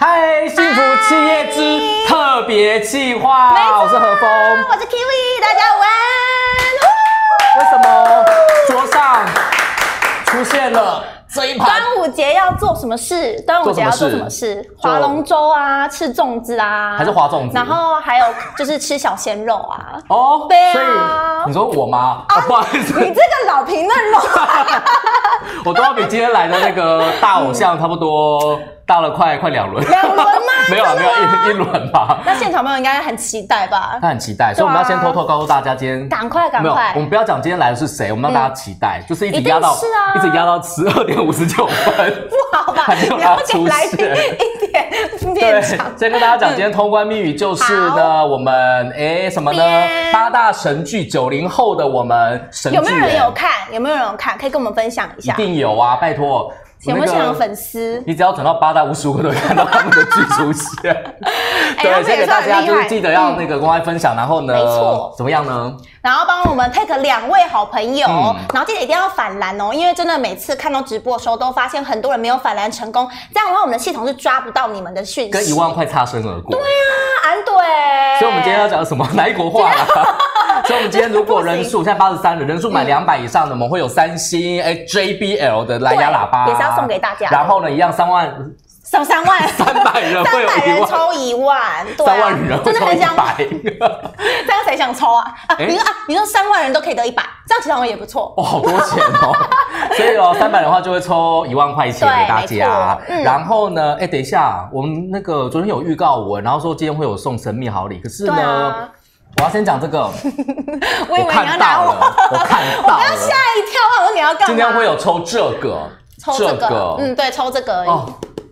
嗨，幸福企业之特别企划，我是何峰，我是 Kiwi， 大家午安。为什么桌上出现了这一盘？端午节要做什么事？端午节要做什么事？划龙舟啊，吃粽子啊，还是划粽子？然后还有就是吃小鲜肉啊。哦，对啊。你说我吗？啊，不好意思，你这个老评论喽。我都要比今天来的那个大偶像差不多。大了快2轮，2轮吗？没有没有1轮吧。那现场朋友应该很期待吧？他很期待，所以我们要先偷偷告诉大家，今天赶快，我们不要讲今天来的是谁，我们让大家期待，就是一直压到12点59分，不好吧？你要给来宾一点勉强。先跟大家讲，今天通关密语就是呢，我们什么呢？8大神剧，90后的我们神剧有没有人有看？有没有人有看？可以跟我们分享一下。一定有啊，拜托。有没有现场粉丝？你只要转到8大55个都会看到他们的剧出现。对，所以大家就是记得要那个公开分享，然后呢，没错，怎么样呢？然后帮我们 take 2位好朋友，然后记得一定要反蓝哦，因为真的每次看到直播的时候，都发现很多人没有反蓝成功，这样的话我们的系统是抓不到你们的讯息，跟1万块擦身而过。对啊，安对。所以我们今天要讲什么？哪一国话啦？所以我们今天如果人数现在83人，人数满200以上的，我们会有3星JBL 的蓝牙喇叭，也是要送给大家。然后呢，一样3万。3万，300人会有1万，抽1万，对，3万人真的很想买，这样谁想抽啊？你说3万人都可以得100，这样其实好像也不错哦，好多钱哦。所以哦，300人的话就会抽1万块钱给大家。然后呢，等一下，我们那个昨天有预告我，然后说今天会有送神秘好礼，可是呢。我要先讲这个，我以为你要拿我，我看到了，我要吓一跳，我说你要干嘛？今天会有抽这个，对，抽这个而已。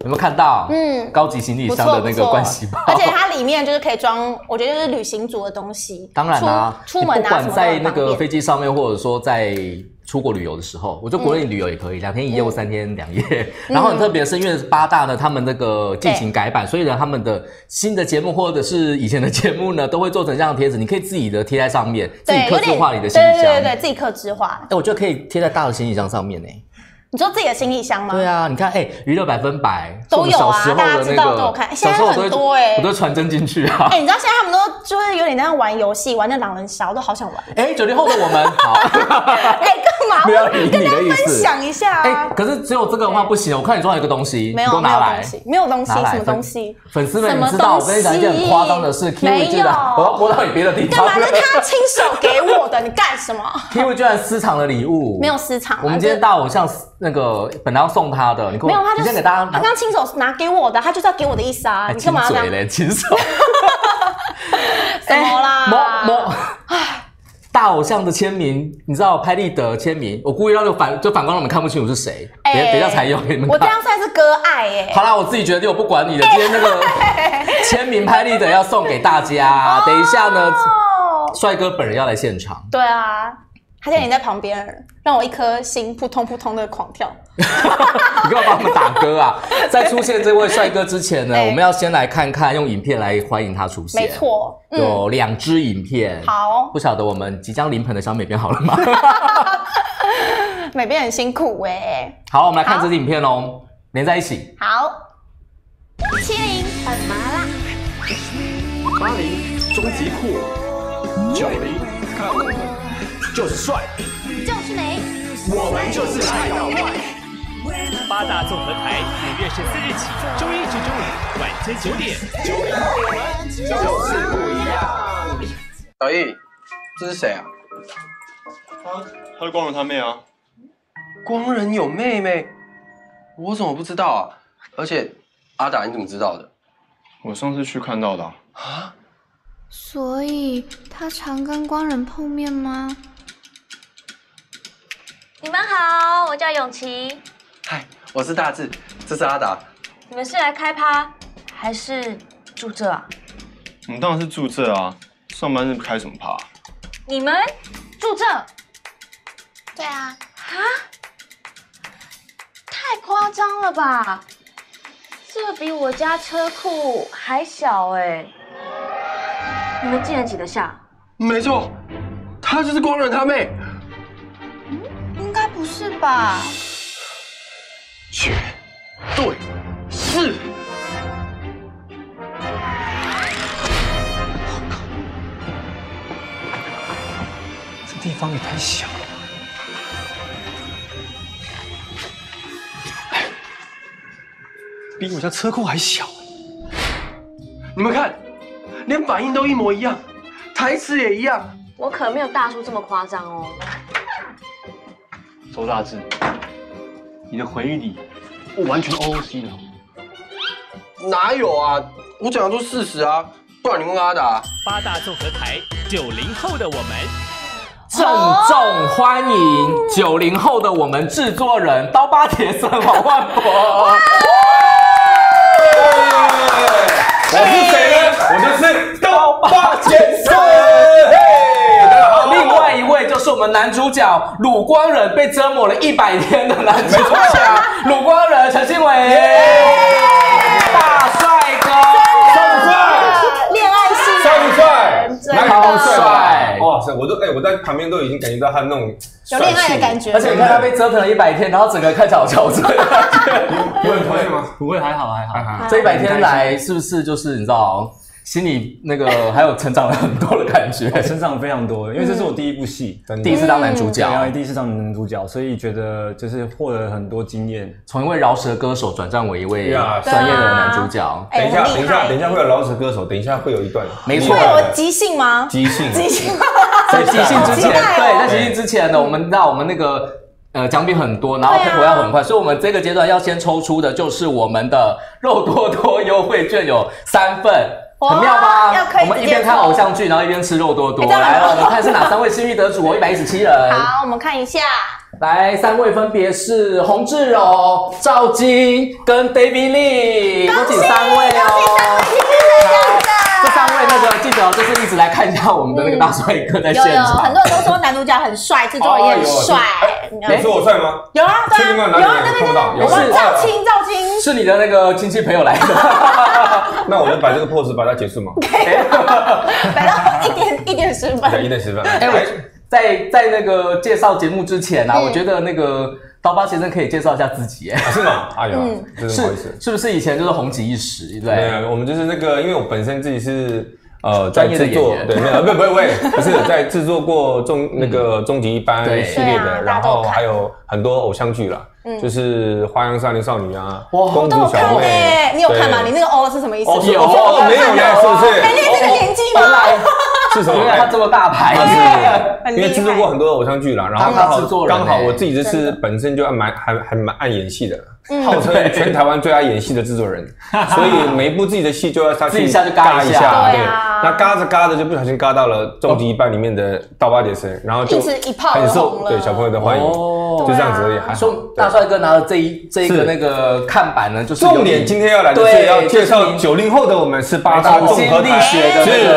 有没有看到？高级行李箱的那个关系包，而且它里面就是可以装，我觉得就是旅行族的东西。当然啦，出门不管在那个飞机上面，或者说在。出国旅游的时候，我觉得国内旅游也可以，2天1夜或3天2夜。然后很特别的是，因为8大呢，他们那个进行改版，所以呢，他们的新的节目或者是以前的节目呢，都会做成这样的贴纸，你可以自己的贴在上面，自己客制化你的行李箱。对，自己客制化。哎，我觉得可以贴在大的行李箱上面呢。你说自己的行李箱吗？对啊，你看，娱乐100%都有啊，大家知道都有看，现在很多我都传真进去啊。你知道现在他们都就是有点像玩游戏，玩那狼人杀，我都好想玩。9天后的我们，好，干嘛？不要理你的意思。跟大家分享一下啊。可是只有这个的话不行，我看你桌上有个东西，没有东西，没有东西，什么东西？粉丝们，你知道我跟你讲一件很夸张的事 ，Kiwi 居然我要播到你别的地方。干嘛？那他亲手给我的，你干什么 ？Kiwi 居然私藏了礼物，没有私藏。我们今天大偶像。那个本来要送他的，没有，他就先给大家，他刚亲手拿给我的，他就是要给我的意思啊！你干嘛这样？亲嘴嘞，亲手，怎么啦？大偶像的签名，你知道拍立得签名，我故意让反光让你们看不清楚是谁，等一下才有你们。我这样算是割爱哎。好啦，我自己决定，我不管你的。今天那个签名拍立得要送给大家，等一下呢，帅哥本人要来现场。对啊。他现在已经在旁边，让我一颗心扑通扑通的狂跳。你干嘛帮我们打歌啊？在出现这位帅哥之前呢，我们要先来看看用影片来欢迎他出现。没错，有2支影片。好，不晓得我们即将临盆的小美编好了吗？美编很辛苦哎。好，我们来看这支影片哦，连在一起。好，70很麻辣，80终极酷，90看我们。就是帅，就是美，我们就是爱到坏。8大综合台5月14日起，周一至周五晚间9点。90后我们就是不一样。小易，这是谁啊？他是光仁他妹啊。光仁有妹妹，我怎么不知道啊？而且阿达，你怎么知道的？我上次去看到的。啊？所以他常跟光仁碰面吗？你们好，我叫永琪。嗨，我是大志，这是阿达。你们是来开趴还是住这啊？我们当然是住这啊，上班日开什么趴？你们住这？对啊。啊？太夸张了吧！这比我家车库还小哎。你们竟然挤得下？没错，她就是光仁他妹。是吧？绝对是方也太小了。哎，比我家车库还小。你们看，连反应都一模一样，台词也一样。我可没有大叔这么夸张哦。周大志，你的回忆里，我完全 OOC 了。哪有啊？我讲的都是事实啊。 不然你问阿达，八大综合台90后的我们，郑重欢迎90后的我们制作人刀疤铁森王万博。我是谁呢？我就是刀疤铁森。另外一位就是我们男主角鲁光人被折磨了100天的男主角鲁光人陈信伟。 超帅！哇塞，我都哎，我在旁边都已经感觉到他那种有恋爱的感觉，而且你看他被折腾了100天，然后整个看起来好憔悴。不会不会吗？不会，还好还好。这100天来，是不是就是你知道，心里那个还有成长了很多的感觉，成长非常多。因为这是我第一部戏，第一次当男主角，对，第一次当男主角，所以觉得就是获得很多经验，从一位饶舌歌手转战为一位专业的男主角。等一下，等一下，等一下会有饶舌歌手，等一下会有一段，没错。即兴吗？即兴，即兴。在即兴之前，对，在即兴之前呢，我们那奖品很多，然后tempo要很快，所以我们这个阶段要先抽出的就是我们的肉多多优惠券有3份。 很妙吧？我们一边看偶像剧，然后一边吃肉多多。来了，我们看是哪3位幸运得主哦，117人。好，我们看一下，来3位分别是洪志柔、赵晶跟 David Lee， 恭喜3位哦！这3位那个记者就是一直来看一下我们的那个大帅哥在现场。很多人都说男主角很帅，制作人也很帅。你说我帅吗？有啊，对啊，有啊，那个赵晶，赵晶。 是你的那个亲戚朋友来的，那我们把这个 pose 把它结束嘛？摆到1点10分，对，1点10分。哎，我在那个介绍节目之前啊，我觉得那个刀疤先生可以介绍一下自己，是吗？哎呀，是不是以前就是红极一时？对，没有，我们就是那个，因为我本身自己是。 专业的演员，对，没有，不是在制作过那个终极一班系列的，然后还有很多偶像剧啦，就是《花样少年少女》啊，《功夫小妹》，你有看吗？你那个哦是什么意思？有，没有呢？是不是？没那个年纪吗？是什么？因为他这么大牌，因为制作过很多偶像剧啦，然后刚好我自己就是本身就还蛮爱演戏的。 号称全台湾最爱演戏的制作人，所以每一部自己的戏就要他去嘎一下，对，那嘎着嘎着就不小心嘎到了终极一班里面的刀疤铁森，然后就很受对小朋友的欢迎，就这样子而已。所以大帅哥拿了这一个那个看板呢，就是重点今天要来就是要介绍90后的我们是八大综合台，所以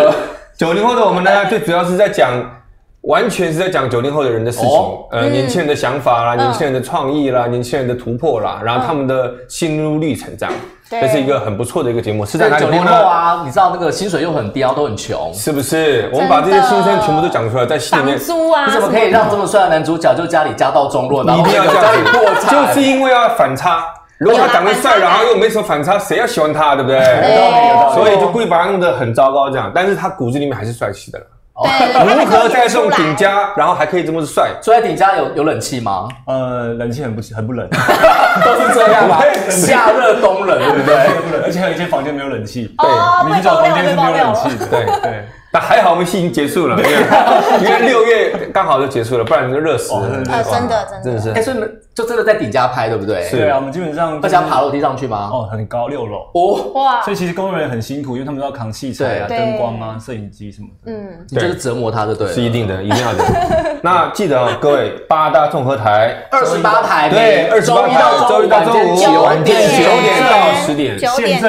90后的我们呢，最主要是在讲。 完全是在讲90后的人的事情，年轻人的想法啦，年轻人的创意啦，年轻人的突破啦，然后他们的心路历程这样，这是一个很不错的一个节目。是在哪里播呢？90后啊，你知道那个薪水又很低，都很穷，是不是？我们把这些心声全部都讲出来，在戏里面。房租啊，你怎么可以让这么帅的男主角就家里家道中落，然后家里破产？就是因为要反差。 如果他长得帅，然后又没什么反差，谁要喜欢他，对不对？所以就故意把他弄得很糟糕这样，但是他骨子里面还是帅气的了。 如何在这种顶家，然后还可以这么帅？住在顶家有冷气吗？冷气很不冷，都是这样嘛，夏热冬冷，对不对？而且还有一间房间没有冷气，对，女主角房间是没有冷气的，对。那还好我们戏已经结束了，因为6月刚好就结束了，不然就热死了。真的。哎，所以你们就真的在顶家拍，对不对？对啊，我们基本上大家爬楼梯上去吗？哦，很高，6楼。哦，哇！所以其实工作人员很辛苦，因为他们都要扛器材啊、灯光啊、摄影机什么的。嗯，你就是折磨他就对了。是一定的，一定要的。那记得各位，八大综合台28台，对，28台，周一到周五9点到10点，9点。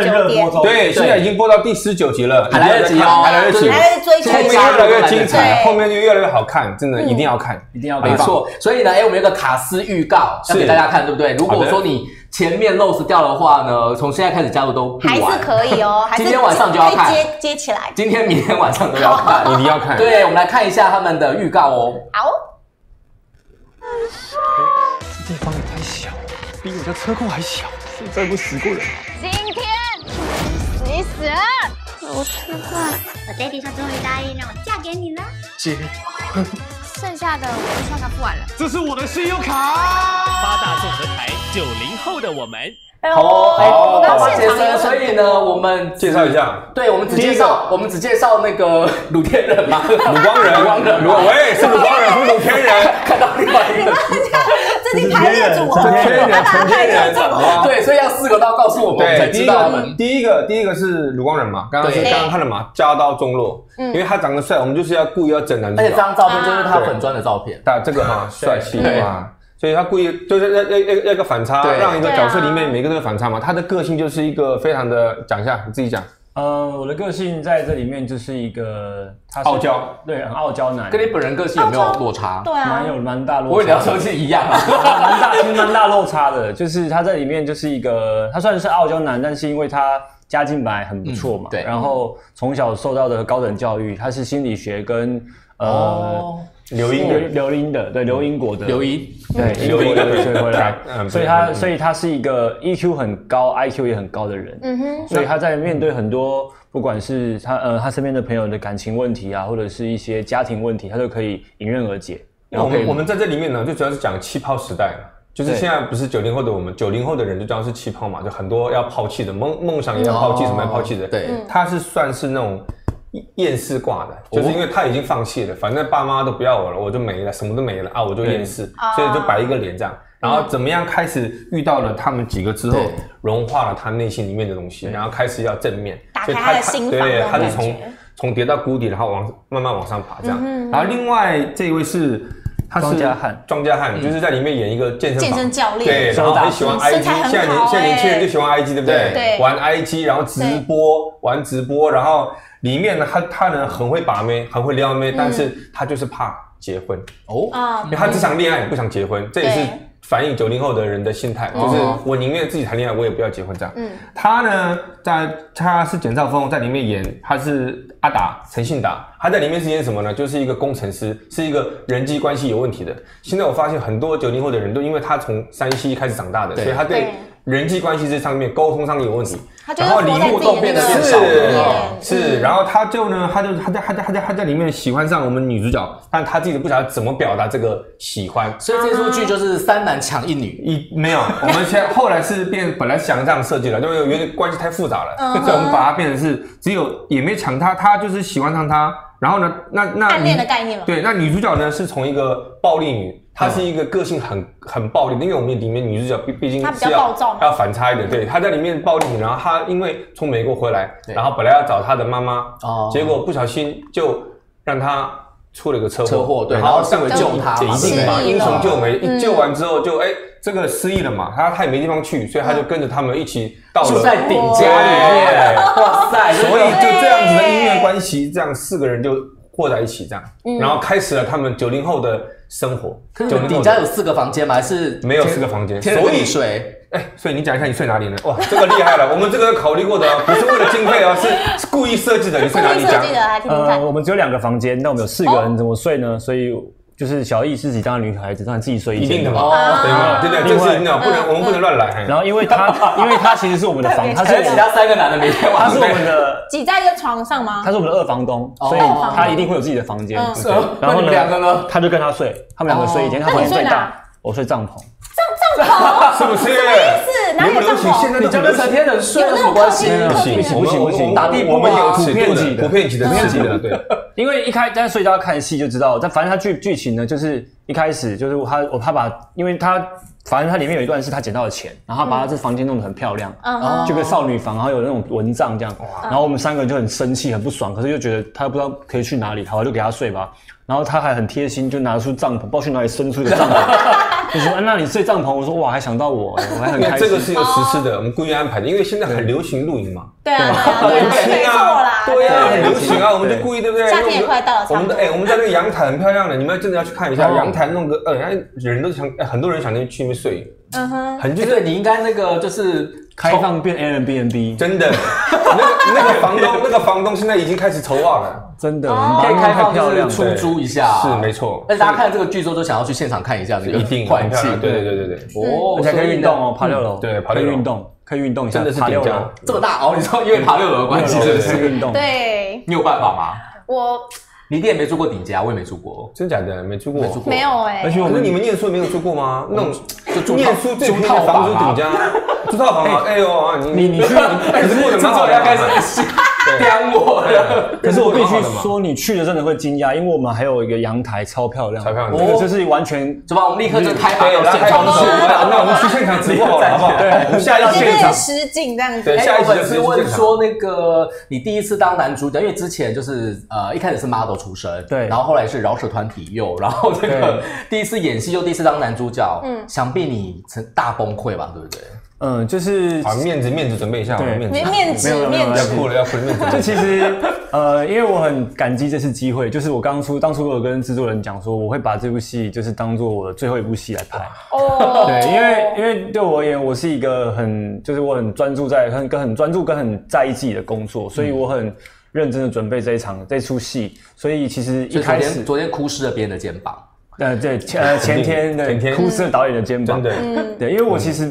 对，现在已经播到第19集了，还来得及哦，还来得及。 后面越来越精彩，后面就越来越好看，真的一定要看，一定要没错。所以呢，哎，我们有个卡司预告要给大家看，对不对？如果说你前面 lose 掉的话呢，从现在开始加入都还是可以哦。今天晚上就要看，接起来。今天、明天晚上都要看，一定要看。对，我们来看一下他们的预告哦。好。这地方也太小了，比我家车库还小，谁再不死过人？今天你死了。 我吃饭。我 daddy 说终于答应让我嫁给你了。结婚。剩下的我刷卡付完了。这是我的信用卡。八大综合台90后的我们。好，爸爸先生，所以呢，我们介绍一下。对，我们只介绍那个鲁天人嘛，鲁光人，喂，是鲁光人，不是鲁天人，看到另外一个。最近排列组合，天人，对，所以要4个都要告诉我们才知道。第一个是鲁光人嘛，刚刚看了嘛，家道中落，因为他长得帅，我们就是要故意要整男主角。而且这张照片就是他粉专的照片，但这个哈帅气嘛。 所以他故意就是要个反差，让一个角色里面每个人的反差嘛。他的个性就是一个非常的，讲一下你自己讲。我的个性在这里面就是一个傲娇，对，很傲娇男。跟你本人个性有没有落差？对啊，蛮大落差。我跟你要说是一样啊，蛮大落差的。就是他在里面就是一个，他虽然是傲娇男，但是因为他家境本来很不错嘛，对，然后从小受到的高等教育，他是心理学跟留英国的学回来，所以他是一个 EQ 很高、IQ 也很高的人，所以他在面对很多不管是他身边的朋友的感情问题啊，或者是一些家庭问题，他都可以迎刃而解。我们在这里面呢，就主要是讲气泡时代，就是现在不是90后的我们，90后的人就主要是气泡嘛，就很多要抛弃的梦想也要抛弃，什么要抛弃的，对，他是算是那种。 厌世挂的，就是因为他已经放弃了，反正爸妈都不要我了，我就没了，什么都没了啊，我就厌世，所以就摆一个脸这样。然后怎么样开始遇到了他们几个之后，融化了他内心里面的东西，然后开始要正面，打开他的心房，对，他是从跌到谷底，然后慢慢往上爬这样。然后另外这一位是。 他是庄家汉，就是在里面演一个健身教练，对，然后很喜欢 IG， 现在年轻人就喜欢 IG， 对不对？对，玩 IG， 然后直播，然后里面呢，他很会把妹，很会撩妹，但是他就是怕结婚哦，因为他只想恋爱，不想结婚，这也是反映90后的人的心态，就是我宁愿自己谈恋爱，我也不要结婚这样。他呢，他是简兆峰在里面演，他是。 阿达，陈信达，他在里面是演什么呢？就是一个工程师，是一个人际关系有问题的。现在我发现很多90后的人都因为他从3C开始长大的，所以他对人际关系这上面、沟通上面有问题，然后礼物都变得变少了。是，然后他在里面喜欢上我们女主角，但他自己不晓得怎么表达这个喜欢，所以这出剧就是3男抢1女。没有，我们先后来是变，本来想这样设计了，因为原来关系太复杂了，所以我们把它变成是只有也没抢他。 他就是喜欢上他，然后呢，那暗恋的概念嘛。对，那女主角呢是从一个暴力女，她是一个个性很暴力的，因为我们里面女主角毕竟她比较暴躁，要反差一点。对，她在里面暴力女，然后她因为从美国回来，然后本来要找她的妈妈，结果不小心就让她出了一个车祸，对，然后上来救她，一定嘛，英雄救美，一救完之后就哎。 这个失忆了嘛，他也没地方去，所以他就跟着他们一起到了在顶家里面，哇塞！所以就这样子的姻缘关系，这样4个人就和在一起，这样，然后开始了他们90后的生活。可是顶家有4个房间吗？还是没有4个房间？所以睡。哎，所以你讲一下你睡哪里呢？哇，这个厉害了，我们这个考虑过的，不是为了经费啊，是故意设计的。你睡哪里讲？我们只有2个房间，那我们有4个人，怎么睡呢？所以。 就是小易是几当女孩子，当然自己睡一定的嘛，对不对？这是一定的，我们不能乱来。然后因为他其实是我们的房，他是其他3个男的每天晚上，他是我们的挤在一个床上吗？他是我们的2房东，所以他一定会有自己的房间。然后呢，他就跟他睡，他们2个睡一间，他房间最大，我睡帐篷。帐篷是不是？什么意思？哪有帐篷？你叫跟成天人睡有什么关系？不行，打地铺啊，普遍级的，对。 因为一开在睡觉看戏就知道，但反正他剧情呢，就是一开始就是因为他里面有一段是他捡到的钱，然后把他这房间弄得很漂亮，就跟少女房，然后有那种蚊帐这样，然后我们3个人就很生气很不爽，可是又觉得他不知道可以去哪里，好就给他睡吧，然后他还很贴心，就拿出帐篷，不知道去哪里伸出一个帐篷。 就说、啊、那你睡帐篷，我说哇，还想到我，我还很开心。这个是有实施的，我们故意安排的，因为现在很流行露营嘛。对啊，流行啊，对啊，很流行啊，我们就故意对不对？夏天也快到了，我们在那个阳台很漂亮的，你们真的要去看一下阳台，弄个人都想，很多人想去那边睡。嗯哼，很就是你应该那个就是开放变 Airbnb， 真的，那个房东现在已经开始筹划了。 真的，可以开放就是出租一下，是没错。但是大家看这个剧之后，都想要去现场看一下这个环境，对。哦，而且可以运动哦，爬6楼，对，爬6楼运动，可以运动一下，真的是爬6楼这么大哦，你知道因为爬6楼的关系，是不是运动？对，你有办法吗？我你弟也没住过顶级啊，我也没住过。真假的？没住过？没有哎。而且我们你们念书没有住过吗？那种就念书最便宜的房子顶级啊，租套房啊。哎呦，你去，你是过得蛮好的。要开始刁我了。可是我必须说，你去的真的会惊讶，因为我们还有一个阳台超漂亮，超漂亮。这个就是完全怎么？我们立刻就开拍有现场直播，那我们去现场直播好了，好不好？对，我们下一集现场实景这样子。下一集粉丝问说，那个你第一次当男主角，因为之前就是一开始是 model 出身，对，然后后来是饶舌团体又，然后这个第一次演戏就第一次当男主角，嗯，想必你大崩溃吧，对不对？嗯，就是好面子准备一下，对，面子要哭了，要哭了，面子。就其实因为我很感激这次机会，就是我当初我有跟制作人讲说，我会把这部戏就是当做我的最后一部戏来拍。哦，对，因为对我而言，我是一个我很专注在很在意自己的工作，所以我很认真的准备这出戏，所以其实一开始昨天哭湿了别人的肩膀。对，前天的哭湿导演的肩膀，对，因为我其实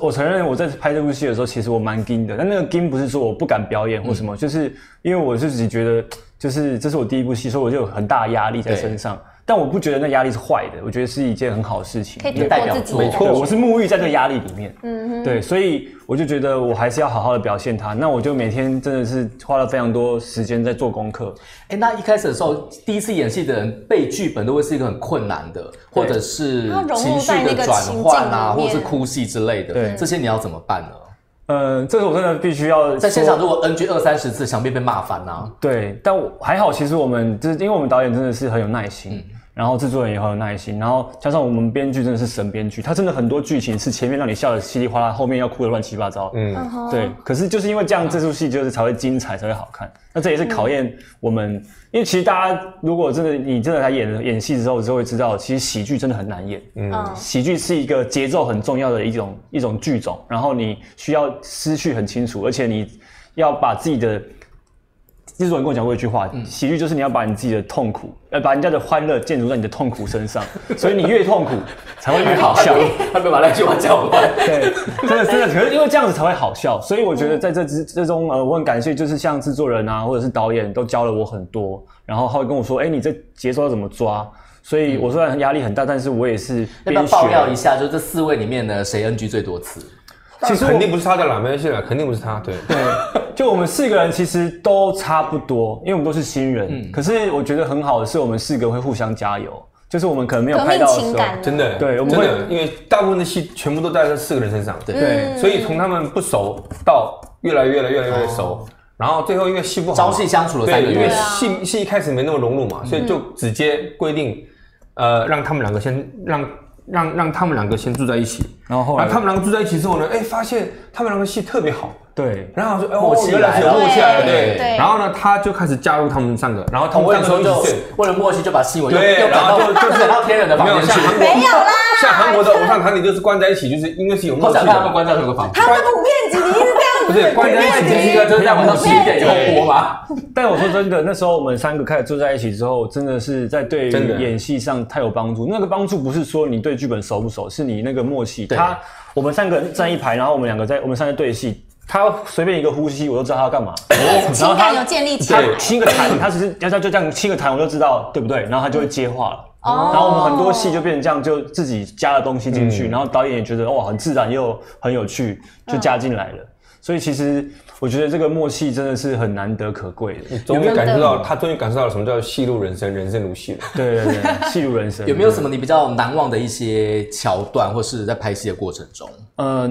我承认我在拍这部戏的时候，其实我蛮惊的，但那个惊不是说我不敢表演或什么，就是因为我自己觉得，就是这是我第一部戏，所以我就有很大的压力在身上。但我不觉得那压力是坏的，我觉得是一件很好的事情，可以代表自己。没错，我是沐浴在这个压力里面，对，所以我就觉得我还是要好好的表现它。那我就每天真的是花了非常多时间在做功课。哎，那一开始的时候，第一次演戏的人背剧本都会是一个很困难的，或者是情绪的转换啊，或者是哭戏之类的，对，这些你要怎么办呢？这个我真的必须要在现场，如果 NG 20-30次，想必被骂翻啊。对，但我还好，其实我们就是因为我们导演真的是很有耐心，然后制作人也很有耐心，然后加上我们编剧真的是神编剧，他真的很多剧情是前面让你笑得稀里哗啦，后面要哭得乱七八糟。对。可是就是因为这样，这出戏就是才会精彩，才会好看。那这也是考验我们，因为其实大家如果你真的来演戏之后，就会知道，其实喜剧真的很难演。喜剧是一个节奏很重要的一种剧种，然后你需要思绪很清楚，而且你要把自己的。制作人跟我讲过一句话，喜剧就是你要把你自己的痛苦，把人家的欢乐建筑在你的痛苦身上，所以你越痛苦才会越好笑。他没把那句话讲完，对，真的，可是因为这样子才会好笑，所以我觉得在这中，我很感谢，就是像制作人啊，或者是导演都教了我很多，然后他会跟我说，哎，你这节奏要怎么抓？所以我虽然压力很大，但是我也是边学。要不要爆料一下，就这4位里面呢，谁 NG 最多次？其实肯定不是他的啦，没关系啦，肯定不是他。对，就我们4个人其实都差不多，因为我们都是新人。可是我觉得很好的是，我们4个会互相加油，就是我们可能没有拍到的时候，真的，对，我们会，因为大部分的戏全部都在这4个人身上，对，所以从他们不熟到越来越熟，然后最后因为戏不好，朝夕相处了3个月，因为戏一开始没那么融入嘛，所以就直接规定，让他们2个先让他们2个先住在一起，然后他们2个住在一起之后呢，哎，发现他们2个戏特别好，对，然后说，哎，默契来了，默契来了，对，然后呢，他就开始加入他们3个，然后他们3个一起睡，为了默契就把戏文又赶到天人的房间去，没有啦，像韩国的偶像团体就是关在一起，就是因为是有默契，他们关在同一个房间，他们普遍级你一直这样。不是关在一起，就是在晚上7点以后播嘛。但我说真的，那时候我们3个开始坐在一起之后，真的是在对于演戏上太有帮助。那个帮助不是说你对剧本熟不熟，是你那个默契。我们3个人站一排，然后我们3个对戏。他随便一个呼吸，我都知道他要干嘛。情感有建立起来。7个弹，他只是要就这样7个弹，我就知道对不对？然后他就会接话了。然后我们很多戏就变成这样，就自己加了东西进去，然后导演也觉得哇很自然又很有趣，就加进来了。所以其实我觉得这个默契真的是很难得可贵的。终于感受到了什么叫戏如人生，人生如戏。对，戏如人生。有没有什么你比较难忘的一些桥段，或是在拍戏的过程中？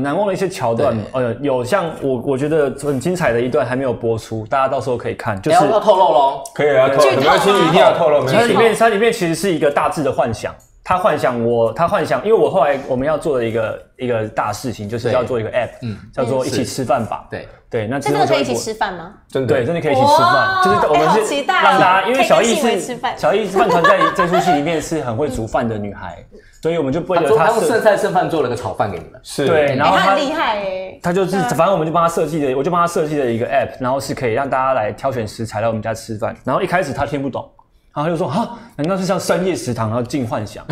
难忘的一些桥段，有像我觉得很精彩的一段还没有播出，大家到时候可以看。就是要透露咯。可以啊，没关系，一定要透露。它里面其实是一个大致的幻想。他幻想，因为我后来我们要做的一个大事情，就是要做一个 app， 叫做一起吃饭吧。对，那真的可以一起吃饭吗？真的可以一起吃饭，就是我们是让大家，因为小易饭团在这出戏里面是很会煮饭的女孩，所以我们就不会觉得她用剩菜剩饭做了个炒饭给你们。是，对，然后她很厉害哎，她就是反正我们就帮她设计的，我就帮她设计了一个 app， 然后是可以让大家来挑选食材来我们家吃饭。然后一开始她听不懂。然后就说啊，难道是像深夜食堂，然后进幻想？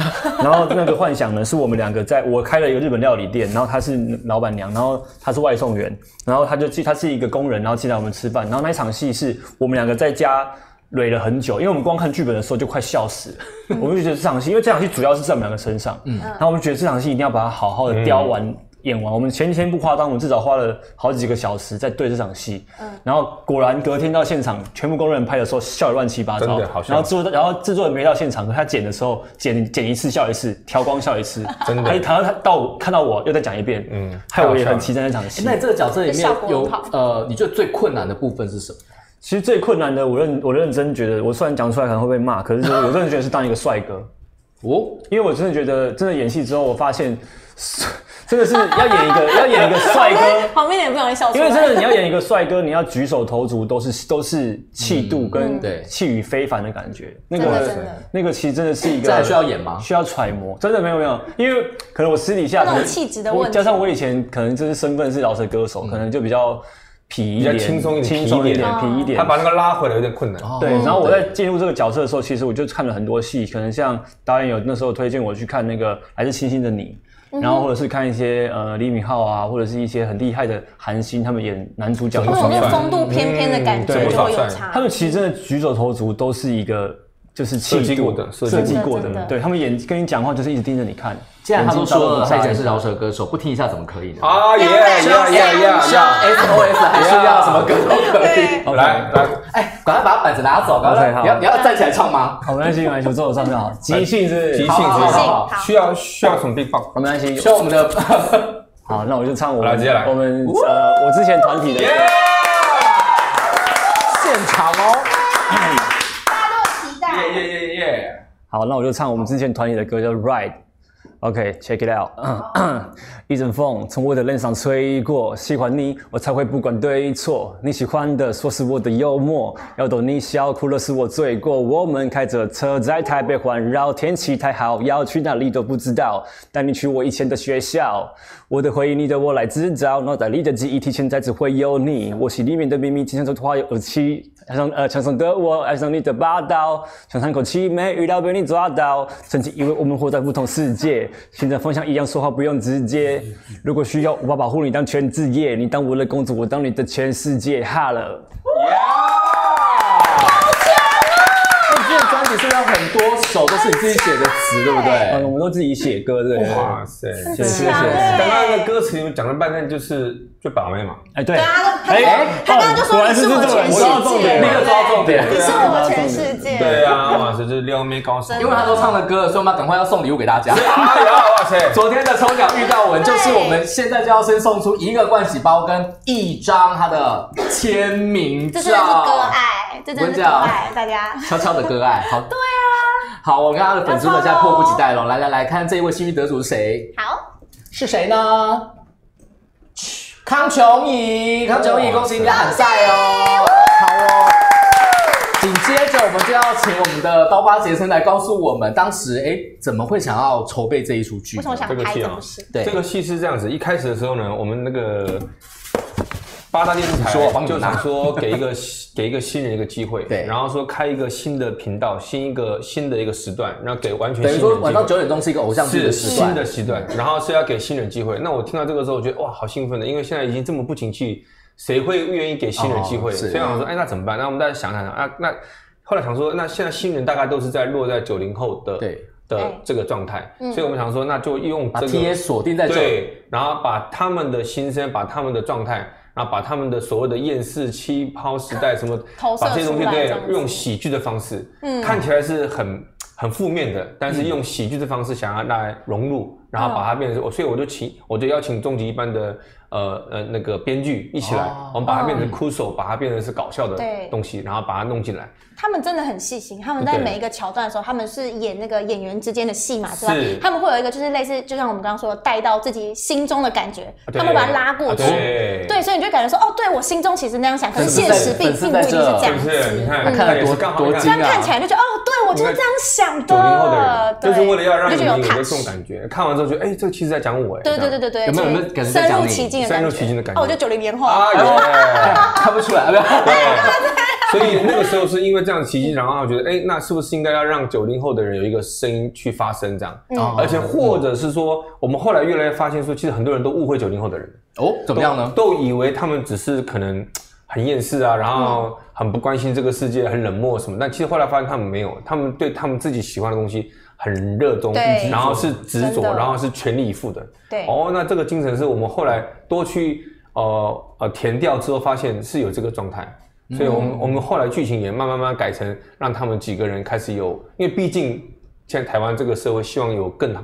然后那个幻想呢，是我们2个我开了一个日本料理店，然后她是老板娘，然后她是外送员，然后她是一个工人，然后进来我们吃饭。然后那一场戏是我们2个在家累了很久，因为我们光看剧本的时候就快笑死了，我们就觉得这场戏，因为这场戏主要是在我们两个身上，然后我们觉得这场戏一定要把它好好的雕完、演完。我们前天不夸张，我们至少花了好几个小时在对这场戏，然后果然隔天到现场，全部工作人员拍的时候笑得乱七八糟，真的好笑。然后制作人没到现场，可他剪的时候剪一次笑一次，调光笑一次，真的。他到看到我又再讲一遍，害我也很期待那场戏。那你这个角色里面有你觉得最困难的部分是什么？其实最困难的，我认真觉得，我虽然讲出来可能会被骂，可是我真的觉得是当一个帅哥哦，因为我真的觉得，真的演戏之后，我发现真的是要演一个帅哥，旁边也不容易笑出来，因为真的你要演一个帅哥，你要举手投足都是气度跟气宇非凡的感觉，那个其实真的是一个，这还需要演吗？需要揣摩，真的没有，因为可能我私底下可能气质的问题，加上我以前可能就是身份是饶舌歌手，可能就比较。比较轻松一点，他把那个拉回来有点困难。对，然后我在进入这个角色的时候，其实我就看了很多戏，可能像导演有那时候推荐我去看那个《来自星星的你》，然后或者是看一些李敏镐啊，或者是一些很厉害的韩星，他们演男主角，他们有那风度翩翩的感觉就会有差。他们其实真的举手投足都是一个就是设计过的，对他们演跟你讲话就是一直盯着你看。既然他都说了，他以前是饶舌歌手，不听一下怎么可以呢？啊耶耶耶！像 SOS 还是要什么歌都可以。来，哎，赶快把板子拿走，赶快！你要站起来唱吗？好，没关系，没关系，我坐我上就好。即兴，需要什么地方？没关系，需要我们的。好，那我就唱我们，我之前团体的现场哦，大家都期待。耶！好，那我就唱我们之前团体的歌，叫《Ride》。OK，check it out。一阵风从我的脸上吹过，喜欢你，我才会不管对错。你喜欢的说是我的幽默，要逗你笑，哭了是我罪过。我们开着车在台北环绕，天气太好，要去哪里都不知道。带你去我以前的学校，我的回忆你的我来制造，脑袋里的记忆提前在只会有你。我心里面的秘密，经常说花有期。墙上的我爱上你的霸道，想叹口气没遇到被你抓到，曾经以为我们活在不同世界，现在方向一样，说话不用直接。如果需要，我保护你当全职业，你当我的公主，我当你的全世界。哈了，好强啊！你这专辑是不是有很多首都是你自己写的词，对不对？我们都自己写歌，对。哇塞，谢谢。刚刚的歌词讲了半天就是。就把妹嘛，哎对，他刚刚就说你是我全世界，你是我全世界，对啊，哇塞，就是撩妹高手。因为他都唱了歌了，所以我们赶快要送礼物给大家。哎呀，哇塞！昨天的抽奖预告文就是我们现在就要先送出一个盥洗包跟一张他的签名照，这真的是割爱，这真的是割爱，大家悄悄的割爱，好，对啊，好，我跟他的粉丝们现在迫不及待了，来看这一位幸运得主是谁？好，是谁呢？康琼怡，恭喜你喊赛哦！好哦。紧接着，我们就要请我们的刀疤杰森来告诉我们，当时怎么会想要筹备这一出剧？为什么想拍这部戏？对，这个戏是这样子，一开始的时候呢，我们那个八大电视台就想说给一个新人一个机会，对，然后说开一个新的频道，新的一个时段，然后给完全新人。等于说晚上9点钟是一个偶像剧的时段，新的时段，然后是要给新人机会。那我听到这个时候，我觉得哇，好兴奋的，因为现在已经这么不景气，谁会愿意给新人机会？所以我说，哎，那怎么办？那我们大家想啊，那后来想说，那现在新人大概都是在落在90后的这个状态，所以我们想说，那就用这个贴锁定在这，对，然后把他们的心声，把他们的状态。然后把他们的所谓的厌世、气泡时代什么，把这些东西对用喜剧的方式，看起来是很负面的，但是用喜剧的方式想要来融入，然后把它变成所以我就邀请终极一班的那个编剧一起来，我们把它变成酷手，把它变成是搞笑的东西，然后把它弄进来。他们真的很细心，他们在每一个桥段的时候，他们是演那个演员之间的戏嘛，是吧？他们会有一个就是类似，就像我们刚刚说的，带到自己心中的感觉，他们把它拉过去，对，所以你就感觉说，哦，对我心中其实那样想，可是现实并不一定是这样子。你看多精啊！这样看起来就觉得，哦，对我就是这样想的。90后的人，就是为了要让你有这种感觉，看完之后觉得，哎，这其实在讲我，哎，对，有没有我们感觉在讲你？深入其境的感觉。哦，我就90年后，看不出来了。所以那个时候是因为这样的奇迹，然后我觉得，那是不是应该要让90后的人有一个声音去发声这样？而且或者是说，我们后来越来越发现说，其实很多人都误会90后的人哦，怎么样呢？都以为他们只是可能很厌世啊，然后很不关心这个世界，很冷漠什么。但其实后来发现他们没有，他们对他们自己喜欢的东西很热衷，然后是执着，然后是全力以赴的。对，哦，那这个精神是我们后来多去填掉之后，发现是有这个状态。所以我们后来剧情也慢慢改成让他们几个人开始有，因为毕竟现在台湾这个社会希望有更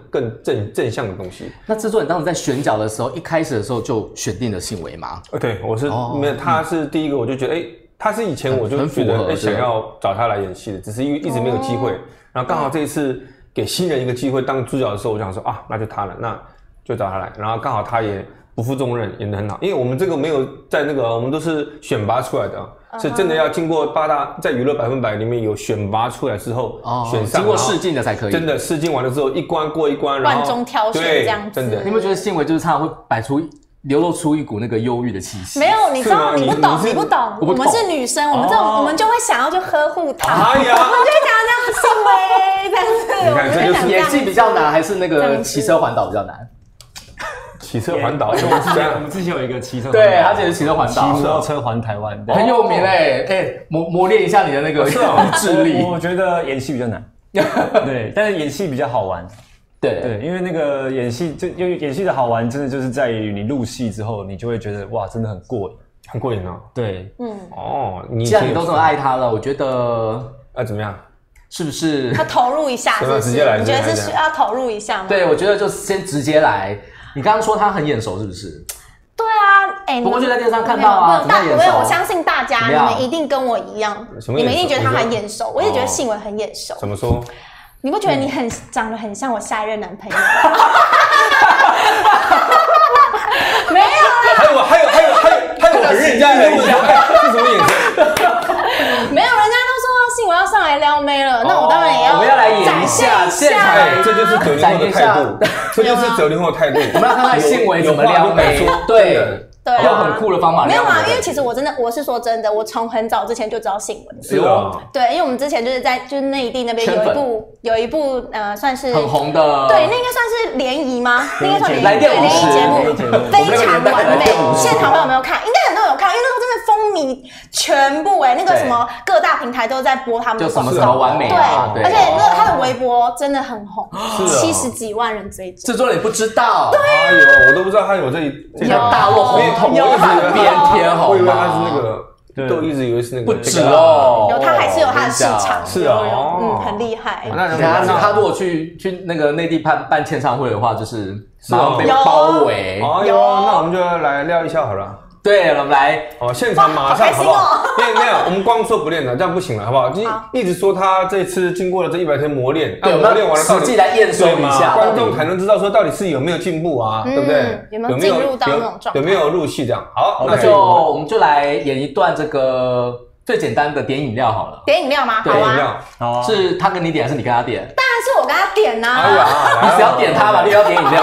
正向的东西。那制作人当时在选角的时候，一开始的时候就选定了信维吗？对，我是没有，他是第一个，我就觉得他是以前我就觉得想要找他来演戏的，只是因为一直没有机会。然后刚好这一次给新人一个机会当主角的时候，我就想说啊，那就他了，那就找他来。然后刚好他也不负重任，演得很好，因为我们这个没有在那个，我们都是选拔出来的。是真的要经过8大，在娱乐100%里面有选拔出来之后，选上经过试镜的才可以。真的试镜完了之后，一关过一关，万中挑选这样子。真的，你有没有觉得信维就是他会流露出一股那个忧郁的气息？没有，你知道你不懂，我们是女生，我们这种我们就会想要去呵护他，我们就会想要这样信维，但是你看，演戏比较难，还是那个骑车环岛比较难？骑车环岛，我们之前有一个骑车，对，他就是骑车环岛，骑摩托车环台湾，很有名磨练一下你的那个智力。我觉得演戏比较难，对，但是演戏比较好玩，对，因为那个演戏，就因为演戏的好玩，真的就是在于你入戏之后，你就会觉得哇，真的很过瘾，很过瘾啊。对，既然你都这么爱他了，我觉得怎么样？是不是他投入一下？直接来，你觉得是要投入一下吗？对，我觉得就先直接来。你刚刚说他很眼熟，是不是？对啊，不过就在电视上看到啊，怎么眼熟？我相信大家，你们一定跟我一样，你们一定觉得他很眼熟，我也觉得信维很眼熟。怎么说？你不觉得你长得很像我下一任男朋友？没有啦。还有，我认真很像，是什么眼神？没有，人家都说信维要上来撩妹了，那我当然也要。我们要来演一下，现场，这就是90后的态度。这就是90后的态度，我们要看看信维怎么撩妹，对，用很酷的方法。没有啊，因为其实我是说真的，我从很早之前就知道信维。是啊，对，因为我们之前就是内地那边有一部算是很红的，对，那应该算是联谊吗？那应该算联谊节目，非常完美。现场朋友有没有看？应该很多人有看，因为那时候真的风靡全部那个什么各大平台都在播他们，就什么完美啊，对，而且他的微博真的很红，70几万人追踪。制作人也不知道，对啊，我都不知道他有这大落红。有反边天好吗？我以为他是那个，都一直以为是那个，不止哦，有他还是有他的市场，是哦，很厉害。那他如果去那个内地办签唱会的话，就是马上被包围。哎呦，那我们就来聊一下好了。对，我们来现场马上好不好？没有，我们光说不练了，这样不行了，好不好？一直说他这次经过了这100天磨练，对，磨练完了，实际来验收一下，观众才能知道说到底是有没有进步啊，对不对？有没有进入到那种状态？有没有入戏这样？好，那就我们就来演一段这个最简单的点饮料好了。点饮料吗？点饮料，是他跟你点还是你跟他点？当然是我跟他点啊！你只要点他吧，你要点饮料。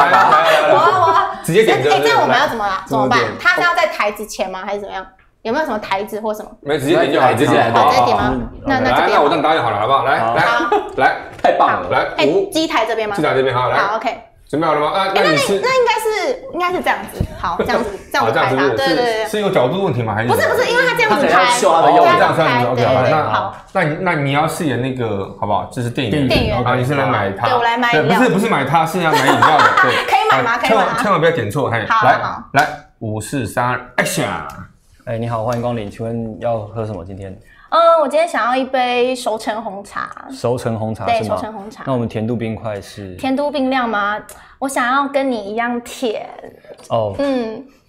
我。直接点这样我们要怎么办？他是要在台子前吗？还是怎么样？有没有什么台子或什么？没，直接点就好，直接点。直接点吗？那我当导演好了，好不好？来，太棒了！来，机台这边吗？机台这边好，来。好 ，OK。准备好了吗？那应该是这样子，好，这样子拍他，对，是有角度问题吗？还是不是？因为他这样子拍，这样子拍，好，那你要饰演那个好不好？这是店员啊，你是来买他，对我来买饮料，不是买他，是要买饮料的，对，可以买吗？千万不要点错，嘿，来，5、4、3、2，action！你好，欢迎光临，请问要喝什么？今天？我今天想要一杯熟成红茶。熟成红茶，对，熟成红茶。那我们甜度冰块是？甜度冰量吗？我想要跟你一样甜。哦，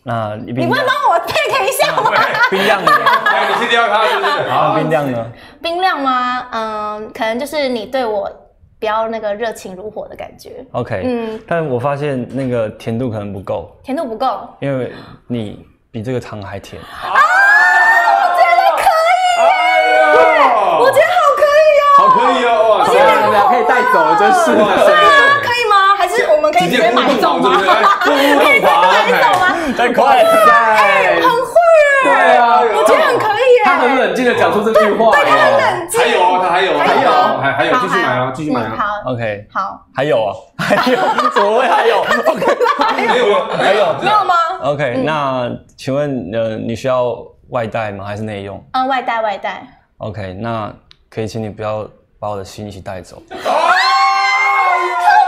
那你会帮我配合一下吗？冰量呢？你是撩他是不是？好，冰量呢？冰量吗？可能就是你对我不要那个热情如火的感觉。OK，但我发现那个甜度可能不够。甜度不够，因为你比这个糖还甜。我觉得好可以哦，哇！我们可以带走了，真是。对啊，可以吗？还是我们可以直接买走吗？可以买走吗？太快了！哎，很会耶！对啊，我觉得很可以耶。他很冷静的讲出这句话，对，他很冷静。还有，继续买啊！好 ，OK， 好，还有，怎么会还有 ？OK， 还有吗 ？OK， 那请问你需要外带吗？还是内用？嗯，外带外带。OK， 那可以请你不要把我的心一起带走。好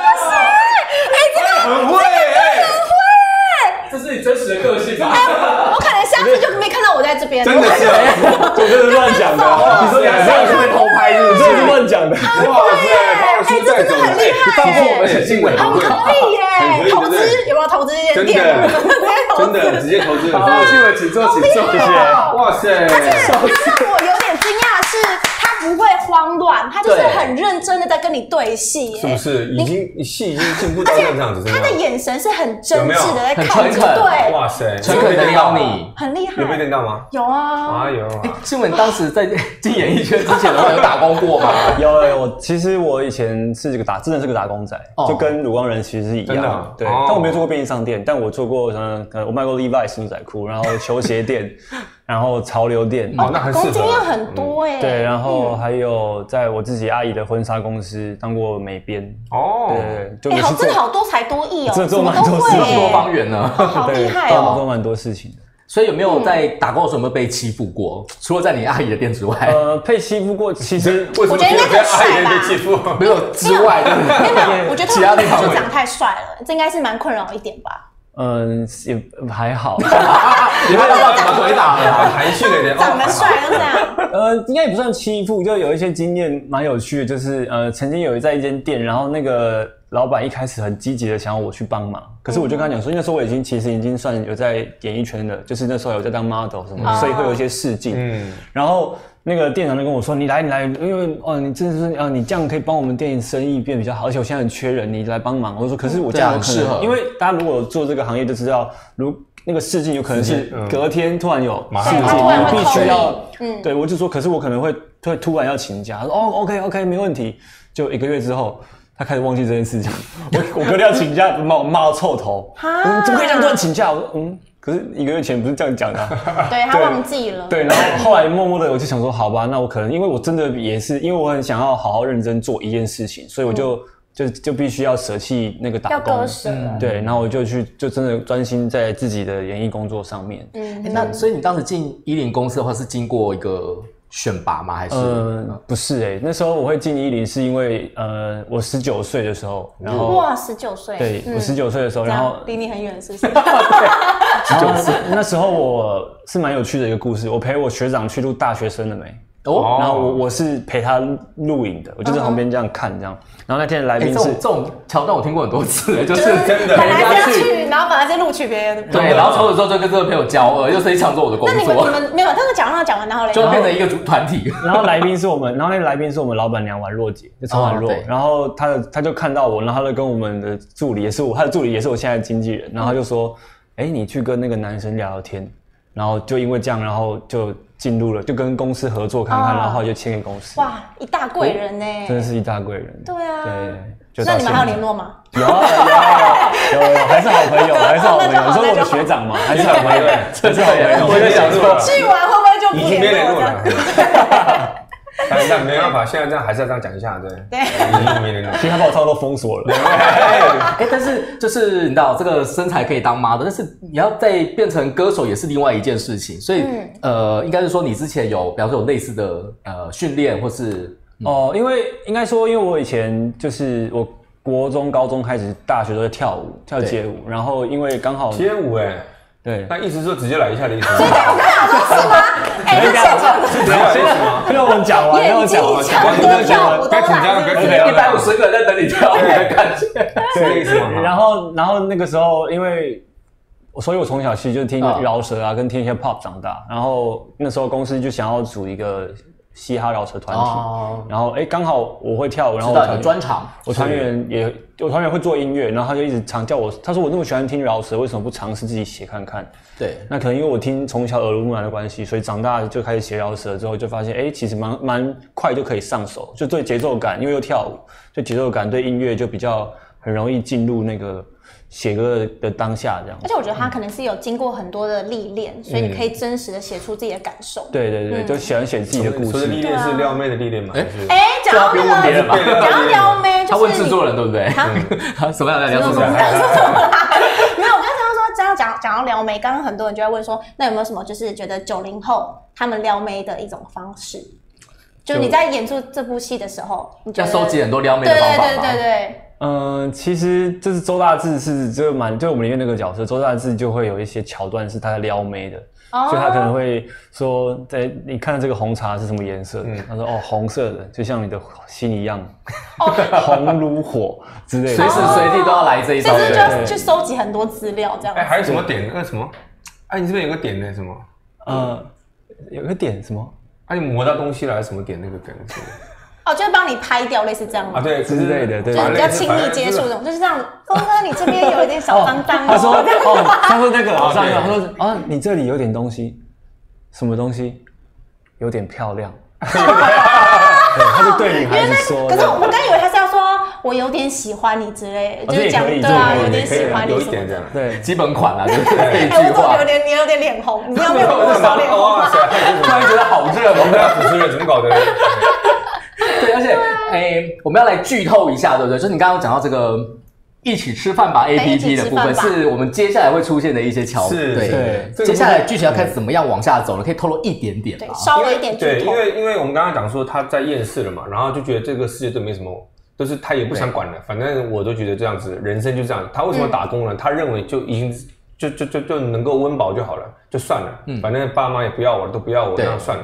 不行！哎，这个很会，哎，这是你真实的个性吧？我可能下次就没看到我在这边。真的是，我真的乱讲的。你说你还是在偷拍，你这是乱讲的。哇塞，哎，这真的很厉害，放过我们写信委员会，很可以耶！投资有没有投资一点？ 真的直接投资了，好，信委请坐，请坐，谢谢。哇塞！而且他让我有点惊讶的是，他不会慌乱，他就是很认真的在跟你对戏，是不是？戏已经进步到这样子，他的眼神是很真挚的在看着，对，哇塞，诚恳的撩你，很厉害，有被电到吗？有啊，有啊。信委当时在进演艺圈之前的话，有打工过吗？有，我其实以前是这个真的是个打工仔，就跟鲁光人其实是一样，对。但我没有做过便利商店，但我做过我卖过 Levi's 牛仔裤，然后球鞋店，然后潮流店，哦，那很适合。经验很多哎。对，然后还有在我自己阿姨的婚纱公司当过美编。哦，对对，哎，真的好多才多艺哦，真的做蛮多事情，多方圆呢，好厉害哦，做蛮多事情的。所以有没有在打工的时候有没有被欺负过？除了在你阿姨的店之外，被欺负过，其实我觉得应该跟阿姨被欺负没有之外，没有，我觉得其他地方长太帅了，这应该是蛮困扰一点吧。 嗯，也还好。你们要怎么回答了？含蓄了点，长得帅就这样。应该也不算欺负，就有一些经验蛮有趣的，就是曾经有在一间店，然后那个老板一开始很积极的想要我去帮忙，可是我就跟他讲说，那时候我其实已经算有在演艺圈的，就是那时候有在当 model 什么，所以会有一些试镜。嗯，然后。 那个店长就跟我说：“你来，因为哦，你真的是啊，你这样可以帮我们店生意变比较好，而且我现在很缺人，你来帮忙。”我说：“可是我这样很适合，因为大家如果做这个行业就知道，那个试镜有可能是隔天突然有试镜，你必须要对我就说，可是我可能会突然要请假。他说：‘哦 ，OK， 没问题。’就一个月之后，他开始忘记这件事情。我隔天要请假，骂到臭头。我怎么可以这样突然请假？我说可是一个月前不是这样讲的，对他忘记了。对，然后后来默默的我就想说，好吧，那我可能因为我真的也是因为我很想要好好认真做一件事情，所以我就必须要舍弃那个打工，要割舍。对，然后我就真的专心在自己的演艺工作上面。嗯，那所以你当时进10公司的话是经过一个选拔吗？还是？不是哎，那时候我会进10是因为我19岁的时候，然后哇，19岁，对我19岁的时候，然后离你很远是不是？ 那时候我是蛮有趣的一个故事，我陪我学长去录《大学生了没》，哦，然后我是陪他录影的，我就在旁边这样看这样。然后那天来宾是这种桥段我听过很多次，就是真的，本来是要去，然后本来是录取别人，对，然后从此之后就跟这个朋友交恶，又是抢走我的工作。那你们没有，但是讲完然后嘞，就变成一个团体。然后来宾是我们，然后那来宾是我们老板娘婉若姐，就超婉若。然后他就看到我，然后他就跟我们的助理也是我，他的助理也是我现在的经纪人，然后他就说。 哎，你去跟那个男生聊聊天，然后就因为这样，然后就进入了，就跟公司合作看看，然后就签给公司。哇，一大贵人呢！真的是一大贵人。对啊。对。那你们还有联络吗？有，还是好朋友，还是好朋友。你说我的学长吗？还是好朋友，还是好朋友。我就想说，去完会不会就不联络了？ 但没办法，现在这样还是要这样讲一下，对。对。其实他把我差不多封锁了。哎，但是就是你知道，这个身材可以当model，但是你要再变成歌手也是另外一件事情。所以应该是说你之前有，比方说有类似的训练，或是哦，因为应该说，因为我以前就是我国中、高中开始，大学都在跳舞，跳街舞，然后因为刚好街舞哎。 对，那意思是直接来一下的意思。所以我刚想说是吗？哎，这现场是直接来意思吗？让我讲完，让我讲完，该紧张了，该紧张了。150个人在等你跳，我感觉是这个意思吗？然后那个时候，因为所以我从小其实就听饶舌啊，跟听一些 pop 长大。然后那时候公司就想要组一个嘻哈饶舌团体，然后哎，刚好我会跳舞，然后我专场，我团员会做音乐，然后他就一直常叫我，他说我那么喜欢听饶舌，为什么不尝试自己写看看？对，那可能因为我听从小耳濡目染的关系，所以长大就开始写饶舌之后，就发现哎，其实蛮快就可以上手，就对节奏感，因为又跳舞，对节奏感对音乐就比较很容易进入那个写歌的当下这样。而且我觉得他可能是有经过很多的历练，所以你可以真实的写出自己的感受。对对对，就喜欢写自己的故事。所以历练是撩妹的历练吗？哎，讲到那个，讲到撩妹。 他问制作人对不对？他什么样的？你要说什么？没有，我就这样说，这样讲想要撩妹，刚刚很多人就在问说，那有没有什么就是觉得90后他们撩妹的一种方式？就你在演出这部戏的时候，你要收集很多撩妹的方法吗？对。其实就是周大志是这个就我们里面那个角色，周大志就会有一些桥段是他在撩妹的。所以他可能会说，你看这个红茶是什么颜色的？他说哦，红色的，就像你的心一样，红如火之类的，随时随地都要来这一招。所以就要去收集很多资料，这样。还有什么点？那什么？哎，你这边有个点呢？什么？有个点什么？哎，你磨到东西了还是什么点？那个感觉。哦，就是帮你拍掉，类似这样啊，对之类的，对，就是比较亲密接触的，就是这样。公哥，你这边有一点小脏脏。他说，哦，他说那个，他说啊，你这里有点东西，什么东西？有点漂亮。他就对女孩子说。可是我刚以为他是要说，我有点喜欢你之类，就是讲对啊，有点喜欢你什么的。对，基本款啦，就是这一句话。你有点脸红，你知道没有？我小脸红。突然觉得好热，我们这样主持人怎么搞的？对，而且我们要来剧透一下，对不对？就是你刚刚讲到这个一起吃饭吧 APP 的部分，是我们接下来会出现的一些桥段。对，接下来剧情要开始怎么样往下走呢？可以透露一点点吗？稍微一点剧透。对，因为我们刚刚讲说他在厌世了嘛，然后就觉得这个世界都没什么，就是他也不想管了，反正我都觉得这样子，人生就这样。他为什么打工呢？他认为就已经就能够温饱就好了，就算了，反正爸妈也不要我了，都不要我，这样算了。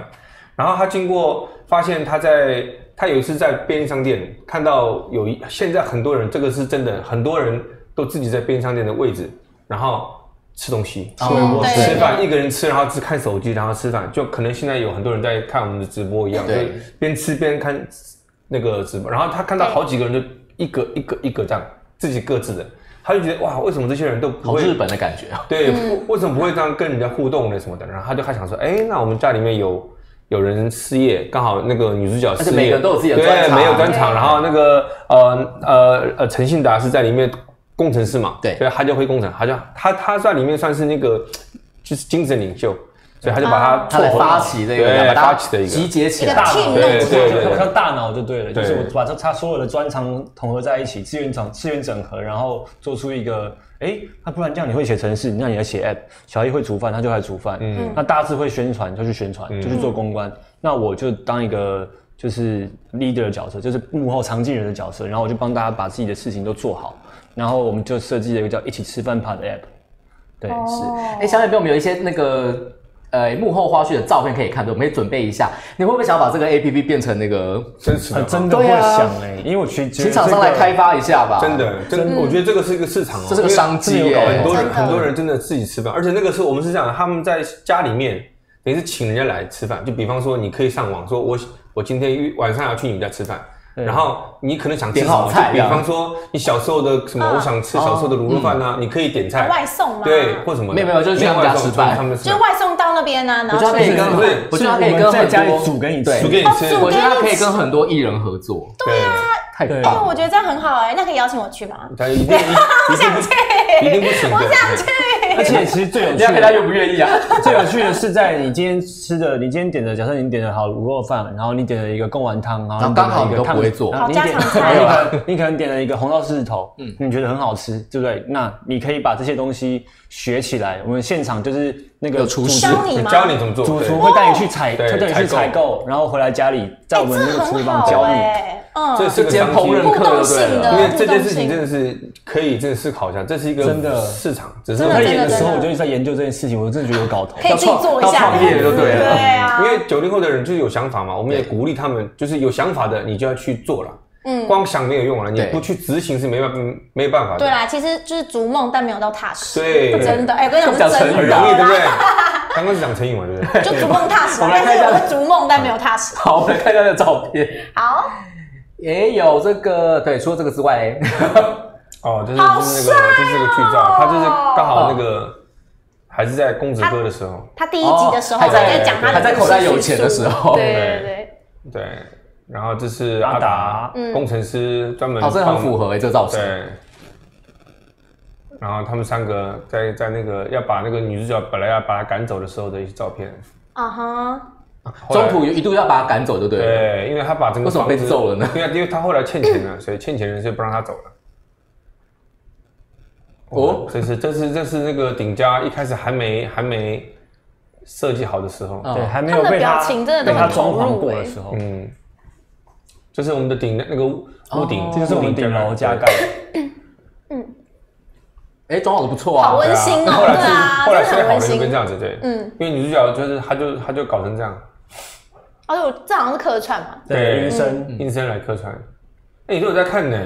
然后他经过发现他有一次在便利商店看到现在很多人，这个是真的，很多人都自己在便利商店的位置，然后吃东西，吃饭，一个人吃，然后只看手机，然后吃饭，就可能现在有很多人在看我们的直播一样，就边吃边看那个直播。然后他看到好几个人就一个一个一个这样，自己各自的，他就觉得哇，为什么这些人都不会好日本的感觉啊？对，为什么不会这样跟人家互动呢什么的？然后他想说，那我们家里面有人失业，刚好那个女主角失业，每个人都有自己的专长，没有专场。然后那个陈信达是在里面工程师嘛，对，所以他就会工程，他在里面算是那个就是精神领袖，所以他就把他来发起这个，发起的一个集结起来，对，像大脑就对了，就是我把他所有的专长统合在一起，资源整合，然后做出一个。那不然这样你会写程式，那你要写 app。小易会煮饭，他就来煮饭。那大致会宣传，就去宣传，就去做公关。那我就当一个就是 leader 的角色，就是幕后常进人的角色。然后我就帮大家把自己的事情都做好。然后我们就设计了一个叫“一起吃饭吧”的 app。对，是。小李，我们有一些那个幕后花絮的照片可以看，对，我们可以准备一下。你会不会想把这个 APP 变成那个？真的会想因为我去请厂商来开发一下吧。真的，我觉得这个是一个市场哦，这是个商机，很多人真的自己吃饭，而且那个时候我们是这样，他们在家里面也是请人家来吃饭，就比方说你可以上网说，我今天晚上要去你们家吃饭。然后你可能想吃什么，就比方说你小时候的什么，我想吃小时候的卤肉饭啊，你可以点菜外送吗？对，或什么没有，就是去他们家吃饭，就外送到那边啊，然后我觉得可以跟在家里煮给你吃，我觉得他可以跟很多艺人合作，对啊，太对了，我觉得这样很好那可以邀请我去吗？我想去，一定不行，我想去。而且其实最有趣的，人家他又不愿意啊。最有趣的是，在你今天点的，假设你点了好卤肉饭，然后你点了一个贡丸汤，然后刚好你都不会做，你点你可能点了一个红烧狮子头，你觉得很好吃，对不对？那你可以把这些东西学起来。我们现场就是那个厨师教你怎么做，主厨会带你去采购，然后回来家里在我们那个厨房教你。这是兼烹饪课就对了，因为这件事情真的是可以真的思考一下，这是一个市场。只是我演的时候，我就一直在研究这件事情，我真的觉得有搞头，可以自己做一下，创业就对了。对啊，因为90后的人就是有想法嘛，我们也鼓励他们，就是有想法的你就要去做了。光想没有用了，你不去执行是没办法的。对啦，其实就是逐梦，但没有到踏实。对，真的，我跟你讲，是真的，很容易，对不对？刚刚是讲成语嘛，对不对？就逐梦踏实，但是我们逐梦，但没有踏实。好，我们来看一下这照片。好。也有这个，对，除了这个之外，哦，就是那个，就是这个剧照，他就是刚好那个还是在公子哥的时候，他第一集的时候还在讲他在口袋有钱的时候，对，然后这是阿达工程师专门，哦，这很符合这造型，对，然后他们三个在那个要把那个女主角本来要把她赶走的时候的一些照片，中途一度要把他赶走，就对了。对，因为他把整个房子被揍了呢。因为他后来欠钱了，所以欠钱人就不让他走了。哦，这是那个顶家一开始还没设计好的时候，对，还没有被他装潢过的时候，嗯，就是我们的顶那个屋顶，这就是我们顶楼加盖，嗯，哎，装潢的不错啊，好温馨哦，对啊，后来最好的就跟这样子，对，嗯，因为女主角就是她就搞成这样，而且这好像是客串嘛，对，应声来客串，哎，你都有在看呢。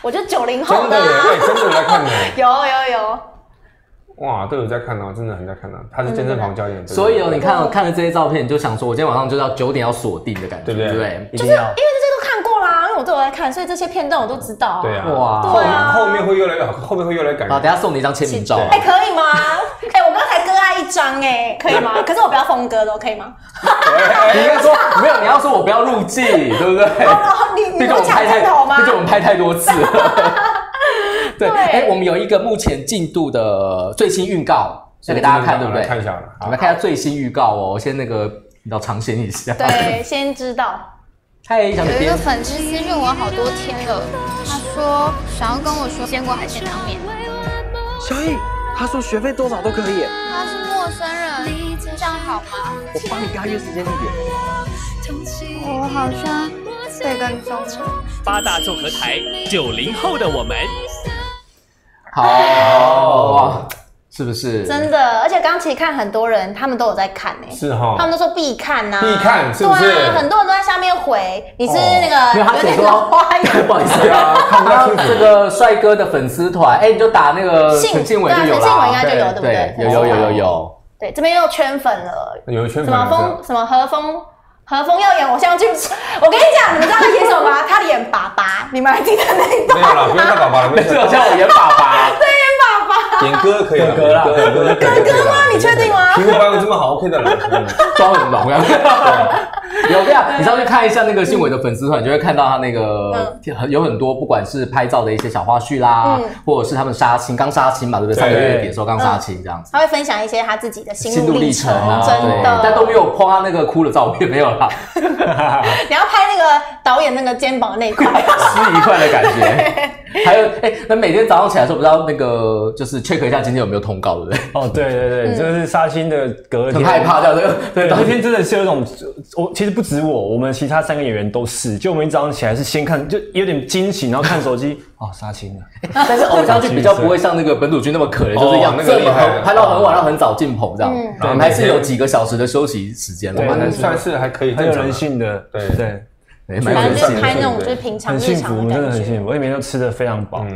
我就90后的、啊，真的有在看的，有，哇，都有在看哦、啊，真的很在看啊。他是健身房教练，所以哦，你看、哦、看了这些照片，你就想说，我今天晚上就到9点要锁定的感觉，对不对？对，就是因为这些都看过啦，因为我都有在看，所以这些片段我都知道、啊。对啊，哇，对啊，后面会越来越好，后面会越来越感人。好，等一下送你一张签名照，哎、欸，可以吗？哎、欸，我刚才割爱一张，哎，可以吗？可是我不要峰哥的，可以吗？你应该说没有，你要说我不要入镜，对不对？哦，你不抢镜头吗？毕竟我们拍太多次了。对，哎，我们有一个目前进度的最新预告要给大家看，对不对？看一下，我们来看一下最新预告哦。先那个你要尝鲜一下，对，先知道。嗨，小姐姐，有一个粉丝私讯我好多天了，他说想要跟我说鲜果海鲜汤面。小易，他说学费多少都可以。他是陌生人。这样好吗？我帮你跟他约时间地点。我好像被跟踪了。8大综合台，90后的我们，好，是不是？真的，而且刚其实看很多人，他们都有在看呢。是哈，他们都说必看呐，必看，是不是？对啊，很多人都在下面回，你是那个有点老花眼，不好意思啊。看这个帅哥的粉丝团，哎，你就打那个陈信伟就有了，陈信伟应该就有，对不对？有。对，这边又圈粉了，有圈粉什么何峰耀演偶像剧，我跟你讲，你们知道他演什么吗？他演爸爸，你们还记得那一段吗？没有啦，不要看爸爸了，没事，我叫我演爸爸，对，演爸爸，演哥可以，哥吗？你确定吗？皮肤保养这么好 ，OK 的啦，妆很浓啊。有这样，你上去看一下那个信伟的粉丝团，你就会看到他那个有很多，不管是拍照的一些小花絮啦，或者是他们杀青，刚杀青嘛，对不对？3个月底的时候刚杀青这样子。他会分享一些他自己的心路历程啊，真的，但都没有po他那个哭的照片，没有啦。你要拍那个导演那个肩膀那一块，湿一块的感觉。还有，哎，那每天早上起来的时候，不知道那个就是 check 一下今天有没有通告，对不对？哦，对，就是杀青的隔天，很害怕这样子。对，隔天真的是有一种我。其实不止我，我们其他3个演员都是。就我们一早上起来是先看，就有点惊喜，然后看手机，哦，杀青了。但是偶像剧比较不会像那个本土剧那么可怜，就是养这么好，拍到很晚，到很早进棚这样。我们还是有几个小时的休息时间了，反正算是还可以，很有人性的。对。反正就是拍那种就是平常日常的感觉，真的很幸福。我每天都吃得非常饱。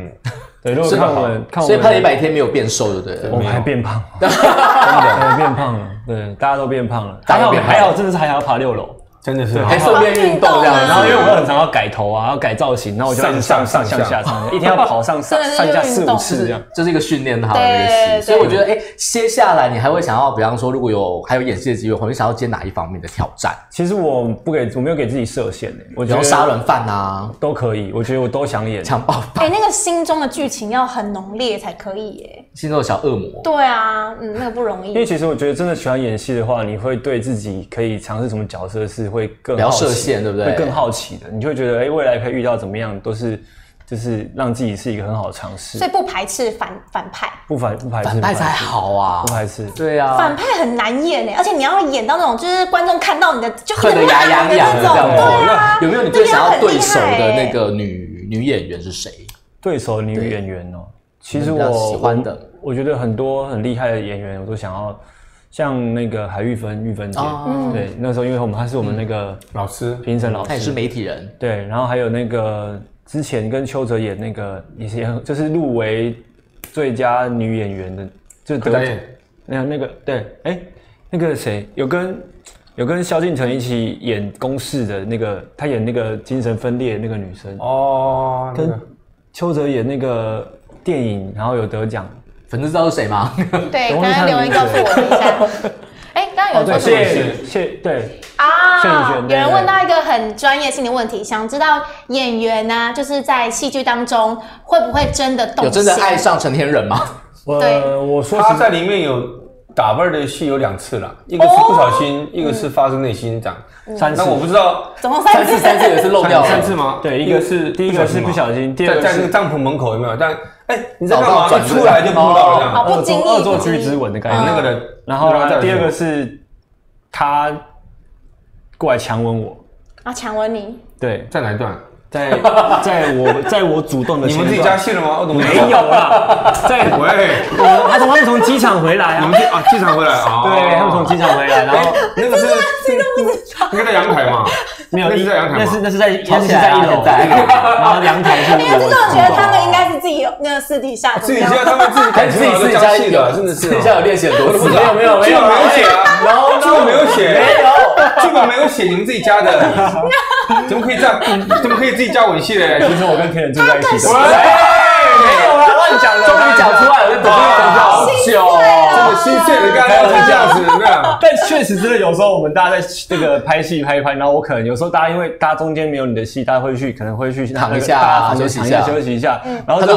对，如果看我们，所以拍了100天没有变瘦，对不对？我们还变胖，真的变胖了。对，大家都变胖了。还好，真的是还想要爬6楼，真的是还顺便运动这样。然后因为我很常要改头啊，要改造型，然后我就上下，一天要跑上下4、5次这样，这是一个训练好的一个。所以我觉得，哎，接下来你还会想要，比方说，如果有还有演戏的机会，会想要接哪一方面的挑战？其实我没有给自己设限诶，我觉得杀人犯啊都可以，我觉得我都想演。强暴犯，哎，那个心中的剧情要很浓烈才可以耶。心中的小恶魔。对啊，嗯，那个不容易。因为其实我觉得，真的喜欢演戏的话，你会对自己可以尝试什么角色是。会更好奇，对不对？会更好奇的，你就会觉得，哎，未来可以遇到怎么样，都是就是让自己是一个很好的尝试。所以不排斥反派，不排斥，反派才好啊，不排斥。对啊，反派很难演诶，而且你要演到那种就是观众看到你的就恨得牙痒痒的这种。对啊，有没有你最想要对手的那个女演员是谁？对手女演员哦，其实我喜欢的，我觉得很多很厉害的演员，我都想要。像那个海玉芬，玉芬姐，对，那时候因为她是我们那个老师，评审老师，她也是媒体人，对，然后还有那个之前跟邱泽演那个也是，就是入围最佳女演员的，就得奖，那个对，哎，那个谁有跟萧敬腾一起演公视的那个，她演那个精神分裂的那个女生哦，跟邱泽演那个电影，然后有得奖。粉丝知道是谁吗？对，刚刚留言告诉我一下。哎，刚刚有人说谢对啊，有人问到一个很专业性的问题，想知道演员呢，就是在戏剧当中会不会真的动心？有真的爱上陈天仁吗？对，我说他在里面有打扮的戏有2次了，一个是不小心，一个是发自内心讲3次。那我不知道，总共3次，3次也是漏掉了3次吗？对，一个是第一个是不小心，第二个在那个帐篷门口有没有？但哎，你在干嘛？一出来就扑到了这样，不经意恶作剧之吻的感觉。那个人，然后第二个是他过来强吻我啊，强吻你？对，在哪一段？在我主动的前段，你们自己加戏了吗？没有啦，在喂，他们从机场回来啊，你们啊机场回来啊，对，他们从机场回来，然后那个是谁都不知道，那个在阳台嘛，没有，那是在阳台，那是在1楼，然后阳台是我。其实我觉得他们应该是自己那个私底下，私底下他们自己加戏的，真的是私底下有练习很多次，没有写啊，然后这个没有写，没有写，你们自己加的。怎么可以这样？怎么可以自己加吻戏嘞？其实我跟天人住在一起的。没有啦，乱讲的。终于讲出来了，等好久，这个心碎的，刚才是这样子，对吧？但确实，真的有时候我们大家在这个拍戏拍一拍，然后我可能有时候大家因为大家中间没有你的戏，大家会去可能会去躺一下，休息一下。然后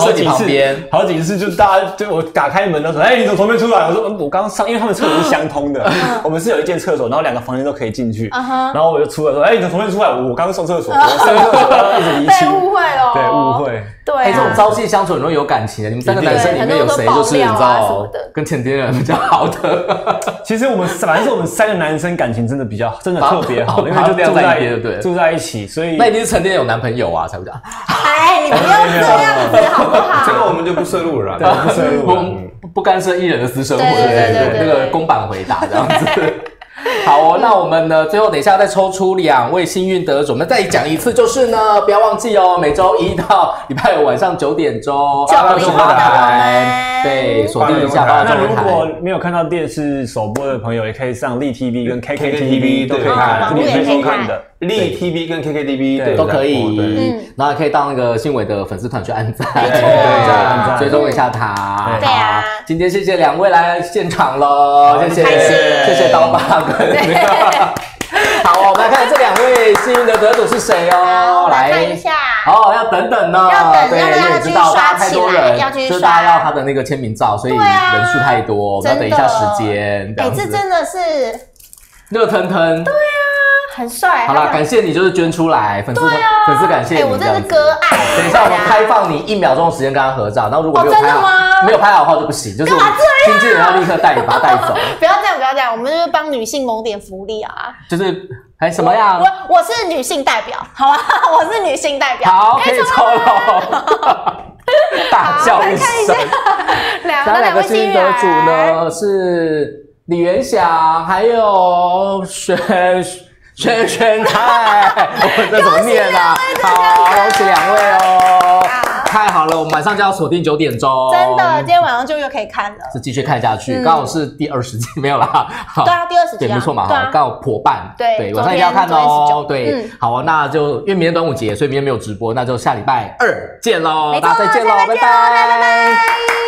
好几次就大家就我打开门的时候，哎，你怎么从那边出来？我说我刚上，因为他们厕所是相通的，我们是有一间厕所，然后2个房间都可以进去。然后我就出来说，哎，你怎么从那边出来？我刚上厕所，被误会了，对，误会。对，这种朝夕相处很容易有感情的。你们3个男生里面有谁就是你知道跟前天人比较好的？其实我们反正是我们3个男生感情真的比较真的特别好，因为就住在一起，所以那一定是成天有男朋友啊才会讲。哎，你不要这样子好不好？这个我们就不涉入了，不涉入，不干涉艺人的私生活，对，那个公版回答这样子。好哦，那我们呢？最后等一下再抽出2位幸运得主，我们再讲一次，就是呢，不要忘记哦，每周一到礼拜5晚上9点钟，882台，对，锁定一下882台。那如果没有看到电视首播的朋友，也可以上立 TV 跟 KKTV 都可以看，免费收看的。立 TV 跟 KKTV 都可以，然后可以到那个信伟的粉丝团去按赞，对，追踪一下他。对啊，今天谢谢2位来现场喽，谢谢刀疤跟。好，我们来看这2位幸运的得主是谁哦，来看一下。哦，要等等呢，对，因为你知道大家太多人，就是大家要他的那个签名照，所以人数太多，我们要等一下时间。哎，这真的是热腾腾。对啊。很帅。好啦，感谢你就是捐出来，粉丝感谢你。哎，我真是割爱。等一下，我们开放你1秒钟时间跟他合照，然后如果没有拍好的话就不行，就是经纪人要立刻带你把他带走。不要这样，我们就是帮女性谋点福利啊。就是哎什么呀？我是女性代表，好吧，我是女性代表。好，可以抽了。大叫一声。两位幸运得主呢是李元祥，还有轩凯，我这怎么念啊？好，恭喜2位哦！太好了，我们晚上就要锁定9点钟。真的，今天晚上就又可以看了。是继续看下去，刚好是第20集没有啦。对啊，第20集。对，没错嘛，刚好破半。对，晚上一定要看哦。对，好啊，那就因为明天端午节，所以明天没有直播，那就下礼拜2见喽，大家再见喽，拜拜。